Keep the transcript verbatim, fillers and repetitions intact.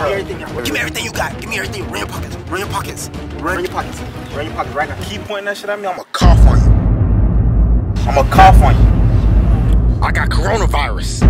Bro. Give me everything you got. Give me everything you got. Give me everything. Run your pockets. Run your pockets. Run your pockets. Run your pockets right now. Keep pointing that shit at me. I'ma cough on you. I'ma cough on you. I got coronavirus.